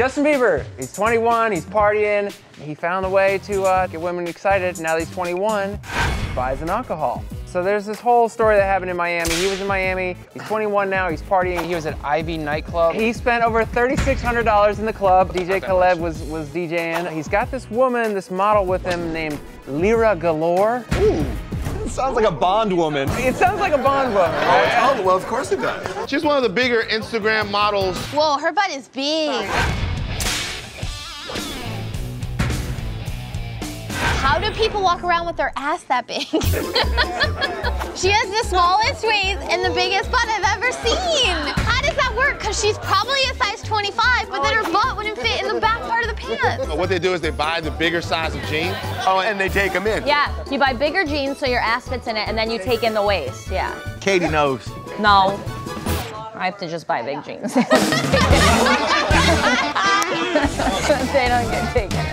Justin Bieber, he's 21, he's partying. He found a way to get women excited. Now that he's 21, he buys an alcohol. So there's this whole story that happened in Miami. He was in Miami, he's 21 now, he's partying. He was at Ivy Nightclub. He spent over $3,600 in the club. DJ Caleb was DJing. He's got this woman, this model with him named Lira Galore. Ooh. Sounds like a Bond woman. It sounds like a Bond woman. Right? Oh, well, of course it does. She's one of the bigger Instagram models. Whoa, her butt is big. How do people walk around with their ass that big? She has the smallest waist and the biggest butt I've ever seen. How does that work? Because she's probably a size 25, but then her butt wouldn't fit in the back part of the pants. What they do is they buy the bigger size of jeans. Oh, and they take them in. Yeah, you buy bigger jeans so your ass fits in it, and then you take in the waist, yeah. Katie knows. No, I have to just buy big jeans. They don't get taken.